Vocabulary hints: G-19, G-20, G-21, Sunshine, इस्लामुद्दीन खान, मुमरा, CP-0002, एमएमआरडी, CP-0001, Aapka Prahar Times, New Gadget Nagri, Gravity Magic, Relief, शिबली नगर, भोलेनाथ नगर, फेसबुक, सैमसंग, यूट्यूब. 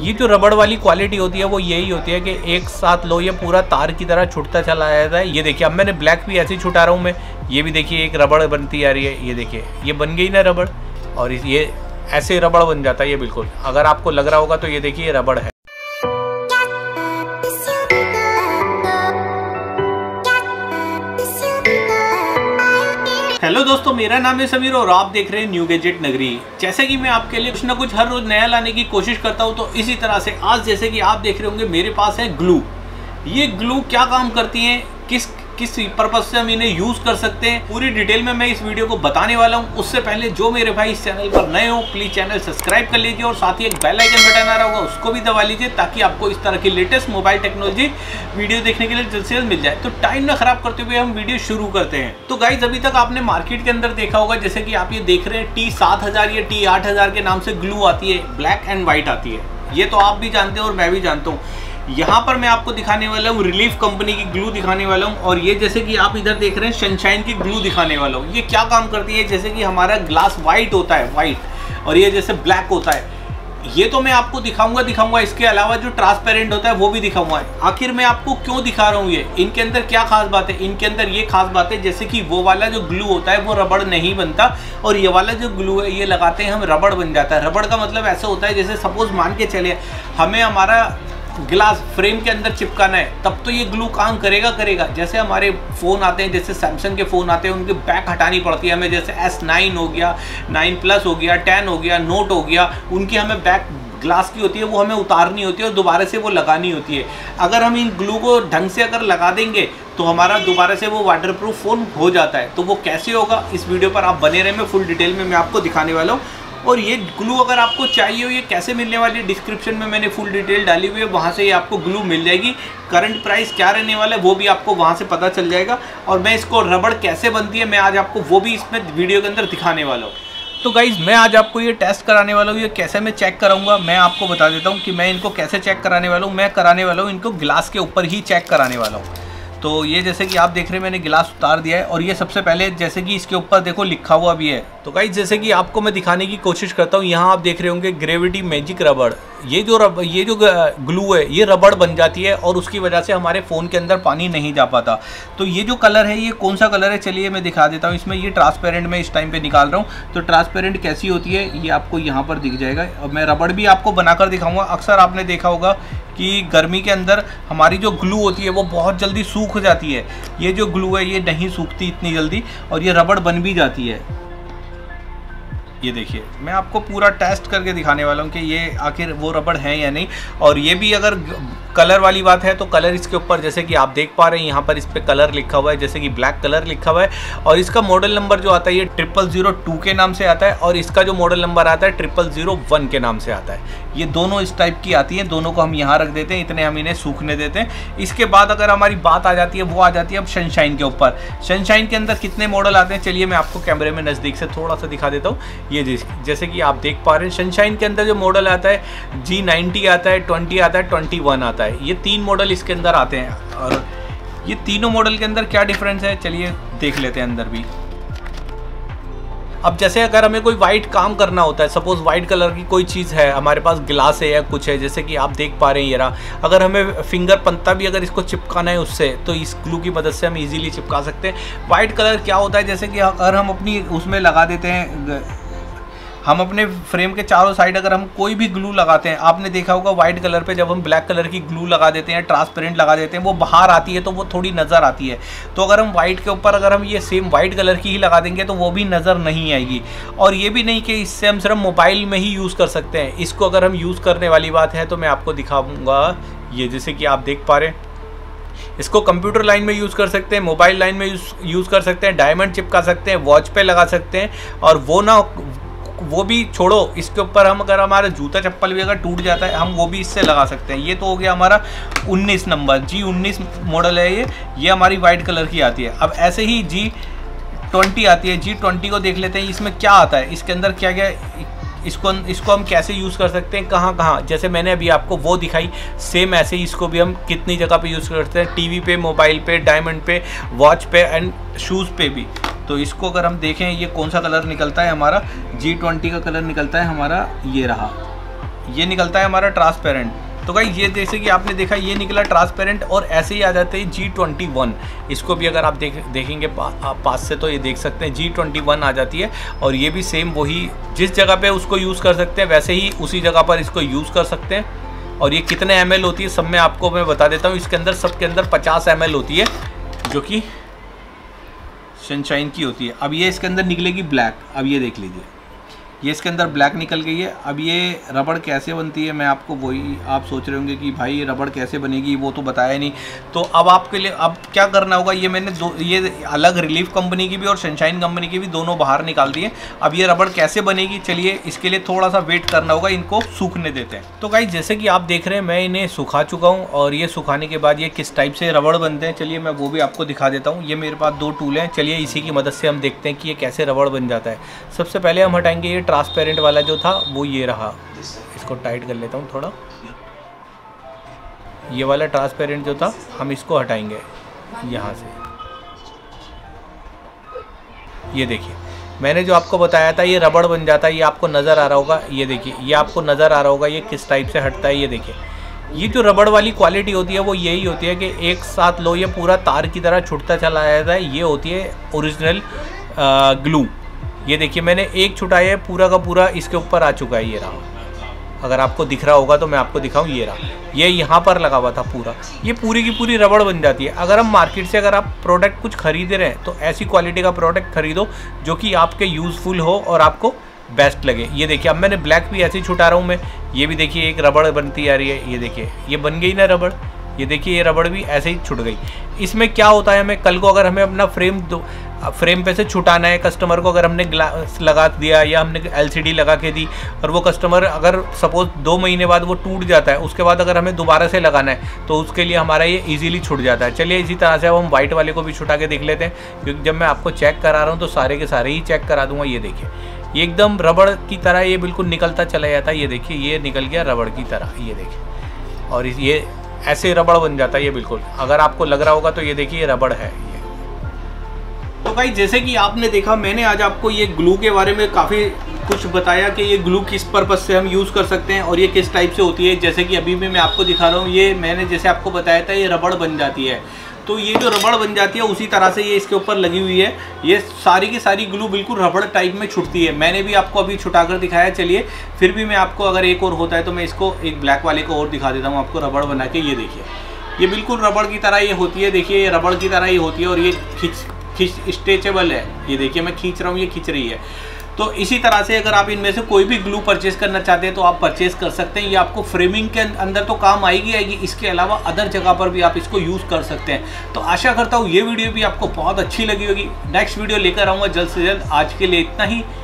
ये जो रबड़ वाली क्वालिटी होती है वो यही होती है कि एक साथ लो, ये पूरा तार की तरह छुटता चला जाता है। ये देखिए, अब मैंने ब्लैक भी ऐसे ही छुटा रहा हूँ मैं। ये भी देखिए एक रबड़ बनती आ रही है, ये देखिए ये बन गई ना रबड़, और ये ऐसे रबड़ बन जाता है ये बिल्कुल। अगर आपको लग रहा होगा तो ये देखिए रबड़ है। हेलो दोस्तों, मेरा नाम है समीर और आप देख रहे हैं न्यू गैजेट नगरी। जैसे कि मैं आपके लिए कुछ ना कुछ हर रोज नया लाने की कोशिश करता हूं, तो इसी तरह से आज जैसे कि आप देख रहे होंगे मेरे पास है ग्लू। ये ग्लू क्या काम करती है, किस पर्पस से हम इन्हें यूज़ कर सकते हैं, पूरी डिटेल में मैं इस वीडियो को बताने वाला हूँ। उससे पहले जो मेरे भाई इस चैनल पर नए हो प्लीज़ चैनल सब्सक्राइब कर लीजिए और साथ ही एक बेल आइकन बटन आ रहा होगा उसको भी दबा लीजिए ताकि आपको इस तरह की लेटेस्ट मोबाइल टेक्नोलॉजी वीडियो देखने के लिए जल्द से जल्द मिल जाए। तो टाइम ना खराब करते हुए हम वीडियो शुरू करते हैं। तो गाइज, अभी तक आपने मार्केट के अंदर देखा होगा, जैसे कि आप ये देख रहे हैं T-7000 या T-8000 के नाम से ग्लू आती है, ब्लैक एंड व्हाइट आती है। ये तो आप भी जानते हो और मैं भी जानता हूँ। यहाँ पर मैं आपको दिखाने वाला हूँ रिलीफ कंपनी की ग्लू दिखाने वाला हूँ, और ये जैसे कि आप इधर देख रहे हैं सनशाइन की ग्लू दिखाने वाला हूँ। ये क्या काम करती है, जैसे कि हमारा ग्लास वाइट होता है, वाइट, और ये जैसे ब्लैक होता है। ये तो मैं आपको दिखाऊंगा। इसके अलावा जो ट्रांसपेरेंट होता है वो भी दिखाऊंगा। आखिर मैं आपको क्यों दिखा रहा हूँ ये, इनके अंदर क्या खास बात है? इनके अंदर ये खास बात है, जैसे कि वो वाला जो ग्लू होता है वो रबड़ नहीं बनता, और ये वाला जो ग्लू है ये लगाते हैं हम, रबड़ बन जाता है। रबड़ का मतलब ऐसा होता है, जैसे सपोज मान के चले हमें हमारा ग्लास फ्रेम के अंदर चिपकाना है, तब तो ये ग्लू काम करेगा। जैसे हमारे फ़ोन आते हैं, जैसे सैमसंग के फ़ोन आते हैं, उनकी बैक हटानी पड़ती है हमें, जैसे S9 हो गया, 9 Plus हो गया, 10 हो गया, नोट हो गया, उनकी हमें बैक ग्लास की होती है वो हमें उतारनी होती है और दोबारा से वो लगानी होती है। अगर हम इन ग्लू को ढंग से अगर लगा देंगे तो हमारा दोबारा से वो वाटरप्रूफ फ़ोन हो जाता है। तो वो कैसे होगा, इस वीडियो पर आप बने रहें, मैं फुल डिटेल में मैं आपको दिखाने वाला हूँ। और ये ग्लू अगर आपको चाहिए हो, ये कैसे मिलने वाली है, डिस्क्रिप्शन में मैंने फुल डिटेल डाली हुई है, वहाँ से ये आपको ग्लू मिल जाएगी। करंट प्राइस क्या रहने वाला है वो भी आपको वहाँ से पता चल जाएगा, और मैं इसको रबड़ कैसे बनती है मैं आज आपको वो भी इसमें वीडियो के अंदर दिखाने वाला हूँ। तो गाइज़, मैं आज आपको ये टेस्ट कराने वाला हूँ। ये कैसे मैं चेक कराऊंगा मैं आपको बता देता हूँ कि मैं इनको कैसे चेक कराने वाला हूँ। मैं कराने वाला हूँ इनको ग्लास के ऊपर ही चेक कराने वाला हूँ। तो ये जैसे कि आप देख रहे हैं मैंने गिलास उतार दिया है, और ये सबसे पहले जैसे कि इसके ऊपर देखो लिखा हुआ भी है। तो गाइस, जैसे कि आपको मैं दिखाने की कोशिश करता हूँ, यहाँ आप देख रहे होंगे ग्रेविटी मैजिक रबड़। ये जो ग्लू है ये रबड़ बन जाती है, और उसकी वजह से हमारे फ़ोन के अंदर पानी नहीं जा पाता। तो ये जो कलर है ये कौन सा कलर है, चलिए मैं दिखा देता हूँ। इसमें ये ट्रांसपेरेंट मैं इस टाइम पर निकाल रहा हूँ। तो ट्रांसपेरेंट कैसी होती है ये आपको यहाँ पर दिख जाएगा, और मैं रबड़ भी आपको बनाकर दिखाऊँगा। अक्सर आपने देखा होगा कि गर्मी के अंदर हमारी जो ग्लू होती है वो बहुत जल्दी सूख जाती है। ये जो ग्लू है ये नहीं सूखती इतनी जल्दी, और ये रबड़ बन भी जाती है। ये देखिए, मैं आपको पूरा टेस्ट करके दिखाने वाला हूँ कि ये आखिर वो रबड़ है या नहीं। और ये भी अगर कलर वाली बात है तो कलर इसके ऊपर जैसे कि आप देख पा रहे हैं, यहाँ पर इस पर कलर लिखा हुआ है, जैसे कि ब्लैक कलर लिखा हुआ है। और इसका मॉडल नंबर जो आता है ये 0002 के नाम से आता है, और इसका जो मॉडल नंबर आता है 0001 के नाम से आता है। ये दोनों इस टाइप की आती हैं, दोनों को हम यहाँ रख देते हैं, इतने हम इन्हें सूखने देते हैं। इसके बाद अगर हमारी बात आ जाती है, वो आ जाती है अब सनशाइन के ऊपर। सनशाइन के अंदर कितने मॉडल आते हैं, चलिए मैं आपको कैमरे में नज़दीक से थोड़ा सा दिखा देता हूँ। ये जैसे कि आप देख पा रहे हैं सनशाइन के अंदर जो मॉडल आता है G-90 आता है, 20 आता है, 21 आता है। ये तीन मॉडल इसके अंदर आते हैं, और ये तीनों मॉडल के अंदर क्या डिफरेंस है चलिए देख लेते हैं अंदर भी। अब जैसे अगर हमें कोई वाइट काम करना होता है, सपोज वाइट कलर की कोई चीज़ है हमारे पास, ग्लास है या कुछ है, जैसे कि आप देख पा रहे हैं ये रहा। अगर हमें फिंगर पत्ता भी अगर इसको चिपकाना है उससे, तो इस ग्लू की मदद से हम इजीली चिपका सकते हैं। वाइट कलर क्या होता है, जैसे कि अगर हम अपनी उसमें लगा देते हैं, हम अपने फ्रेम के चारों साइड अगर हम कोई भी ग्लू लगाते हैं, आपने देखा होगा वाइट कलर पे जब हम ब्लैक कलर की ग्लू लगा देते हैं, ट्रांसपेरेंट लगा देते हैं, वो बाहर आती है तो वो थोड़ी नज़र आती है। तो अगर हम वाइट के ऊपर अगर हम ये सेम वाइट कलर की ही लगा देंगे तो वो भी नज़र नहीं आएगी। और ये भी नहीं कि इससे हम सिर्फ मोबाइल में ही यूज़ कर सकते हैं, इसको अगर हम यूज़ करने वाली बात है तो मैं आपको दिखाऊँगा। ये जैसे कि आप देख पा रहे हैं, इसको कंप्यूटर लाइन में यूज़ कर सकते हैं, मोबाइल लाइन में यूज़ कर सकते हैं, डायमंड चिपका सकते हैं, वॉच पे लगा सकते हैं, और वो भी छोड़ो, इसके ऊपर हम अगर हमारा जूता चप्पल भी अगर टूट जाता है हम वो भी इससे लगा सकते हैं। ये तो हो गया हमारा 19 नंबर G-19 मॉडल है ये हमारी वाइट कलर की आती है। अब ऐसे ही G-20 आती है, G-20 को देख लेते हैं इसमें क्या आता है, इसके अंदर क्या क्या, इसको हम कैसे यूज़ कर सकते हैं, कहाँ। जैसे मैंने अभी आपको वो दिखाई, सेम ऐसे ही इसको भी हम कितनी जगह पे यूज़ करते हैं, टीवी पे, मोबाइल पे, डायमंड पे, वॉच पे एंड शूज़ पे भी। तो इसको अगर हम देखें ये कौन सा कलर निकलता है हमारा, G-20 का कलर निकलता है हमारा ये रहा। ये निकलता है हमारा ट्रांसपेरेंट। तो गाइस ये जैसे कि आपने देखा ये निकला ट्रांसपेरेंट, और ऐसे ही आ जाते हैं G-21। इसको भी अगर आप देखेंगे पास से तो ये देख सकते हैं G-21 आ जाती है, और ये भी सेम वही जिस जगह पे उसको यूज़ कर सकते हैं वैसे ही उसी जगह पर इसको यूज़ कर सकते हैं। और ये कितने ml होती है सब में आपको मैं बता देता हूँ। इसके अंदर सबके अंदर 50 ml होती है जो कि सनशाइन की होती है। अब ये इसके अंदर निकलेगी ब्लैक, अब ये देख लीजिए ये इसके अंदर ब्लैक निकल गई है। अब ये रबड़ कैसे बनती है मैं आपको, वही आप सोच रहे होंगे कि भाई रबड़ कैसे बनेगी वो तो बताया नहीं। तो अब आपके लिए अब क्या करना होगा, ये मैंने दो ये अलग रिलीफ कंपनी की भी और सनशाइन कंपनी की भी दोनों बाहर निकाल दी है। अब ये रबड़ कैसे बनेगी, चलिए इसके लिए थोड़ा सा वेट करना होगा, इनको सूखने देते हैं। तो गाइस जैसे कि आप देख रहे हैं मैं इन्हें सुखा चुका हूँ, और ये सुखाने के बाद ये किस टाइप से रबड़ बनते हैं चलिए मैं वो भी आपको दिखा देता हूँ। ये मेरे पास दो टूल हैं, चलिए इसी की मदद से हम देखते हैं कि ये कैसे रबड़ बन जाता है। सबसे पहले हम हटाएंगे ये ट्रांसपेरेंट वाला जो था वो ये रहा, इसको टाइट कर लेता हूँ थोड़ा। ये वाला ट्रांसपेरेंट जो था हम इसको हटाएंगे यहाँ से। ये देखिए मैंने जो आपको बताया था ये रबड़ बन जाता है, ये आपको नज़र आ रहा होगा। ये देखिए ये आपको नज़र आ रहा होगा ये किस टाइप से हटता है। ये देखिए ये जो रबड़ वाली क्वालिटी होती है वो यही होती है कि एक साथ लो ये पूरा तार की तरह छुटता चला जाता है। ये होती है ओरिजिनल ग्लू। ये देखिए मैंने एक छुटाया है, पूरा का पूरा इसके ऊपर आ चुका है। ये रहा, अगर आपको दिख रहा होगा तो मैं आपको दिखाऊं, ये रहा ये यहाँ पर लगा हुआ था पूरा, ये पूरी की पूरी रबड़ बन जाती है। अगर हम मार्केट से अगर आप प्रोडक्ट कुछ खरीद रहे हैं तो ऐसी क्वालिटी का प्रोडक्ट खरीदो जो कि आपके यूज़फुल हो और आपको बेस्ट लगे। ये देखिए अब मैंने ब्लैक भी ऐसे ही छुटा रहा हूँ मैं। ये भी देखिए एक रबड़ बनती आ रही है, ये देखिए ये बन गई ना रबड़। ये देखिए ये रबड़ भी ऐसे ही छुट गई। इसमें क्या होता है, हमें कल को अगर हमें अपना फ्रेम पे से छुटाना है, कस्टमर को अगर हमने ग्लास लगा दिया या हमने एलसीडी लगा के दी और वो कस्टमर अगर सपोज 2 महीने बाद वो टूट जाता है, उसके बाद अगर हमें दोबारा से लगाना है तो उसके लिए हमारा ये ईजिली छुट जाता है। चलिए इसी तरह से अब हम व्हाइट वाले को भी छुटा के देख लेते हैं, क्योंकि जब मैं आपको चेक करा रहा हूँ तो सारे के सारे ही चेक करा दूँगा। ये देखिए ये एकदम रबड़ की तरह ये बिल्कुल निकलता चला जाता है। ये देखिए ये निकल गया रबड़ की तरह, ये देखिए, और ये ऐसे रबड़ बन जाता है। ये बिल्कुल अगर आपको लग रहा होगा तो ये देखिए ये रबड़ है ये। तो भाई जैसे कि आपने देखा मैंने आज आपको ये ग्लू के बारे में काफ़ी कुछ बताया कि ये ग्लू किस पर्पज़ से हम यूज़ कर सकते हैं और ये किस टाइप से होती है। जैसे कि अभी भी मैं आपको दिखा रहा हूँ, ये मैंने जैसे आपको बताया था ये रबड़ बन जाती है। तो ये जो रबड़ बन जाती है उसी तरह से ये इसके ऊपर लगी हुई है। ये सारी की सारी ग्लू बिल्कुल रबड़ टाइप में छुटती है। मैंने भी आपको अभी छुटा कर दिखाया, चलिए फिर भी मैं आपको अगर एक और होता है तो मैं इसको एक ब्लैक वाले को और दिखा देता हूँ आपको रबड़ बना के। ये देखिए ये बिल्कुल रबड़ की तरह ये होती है, देखिए ये रबड़ की तरह ही होती है और ये खींच स्ट्रेचेबल है। ये देखिए मैं खींच रहा हूँ, ये खींच रही है। तो इसी तरह से अगर आप इनमें से कोई भी ग्लू परचेस करना चाहते हैं तो आप परचेस कर सकते हैं। ये आपको फ्रेमिंग के अंदर तो काम आएगी आएगी, इसके अलावा अदर जगह पर भी आप इसको यूज़ कर सकते हैं। तो आशा करता हूँ ये वीडियो भी आपको बहुत अच्छी लगी होगी। नेक्स्ट वीडियो लेकर आऊँगा जल्द से जल्द। आज के लिए इतना ही।